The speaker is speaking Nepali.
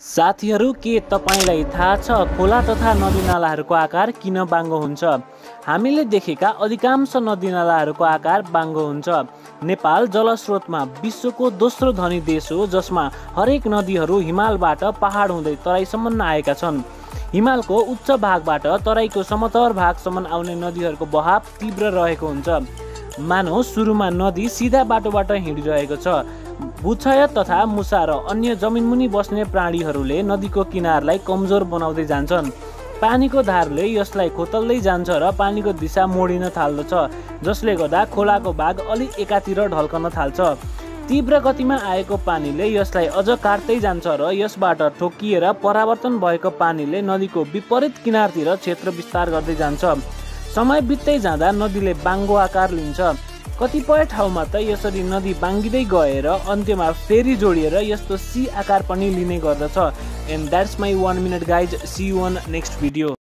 साथीहरु के तपाईलाई थाहा छ खोला तथा नदीनालाहरुको आकार किन बाङ्गो हुन्छ। हामीले देखेका अधिकांश नदीनालाहरुको आकार बाङ्गो हुन्छ। नेपाल जलस्रोतमा विश्वको दोस्रो धनी देश हो, जसमा हरेक नदीहरु हिमालबाट पहाड हुँदै तराईसम्म आएका छन्। हिमालको उच्च भागबाट तराईको समतल भागसम्म आउने नदीहरुको बहाव तीव्र रहेको हुन्छ। मानव सुरुमा नदी सीधा बाटोबाट हिँडिरहेको छ। बुछय तथा मुसा र अन्य जमिनमुनि बस्ने प्राणीहरूले नदीको किनारलाई कमजोर बनाउँदै जान्छन्। पानीको धारले यसलाई खोतल्दै जान्छ र पानीको दिशा मोडिन थाल्दछ, जसले गर्दा खोलाको भाग अलि एकातिर ढल्कन थाल्छ। तीव्र गतिमा आएको पानीले यसलाई अझ काट्दै जान्छ र यसबाट ठोकिएर परावर्तन भएको पानीले नदीको विपरीत किनारतिर क्षेत्र विस्तार गर्दै जान्छ। समय बित्दै जाँदा नदीले बाङ्गो आकार लिन्छ। कतिपय ठाउँमा त यसरी नदी बाङ्गिँदै गएर अन्त्यमा फेरि जोडिएर यस्तो सी आकार पनि लिने गर्दछ। And that's my 1 minute guys, see you on next video.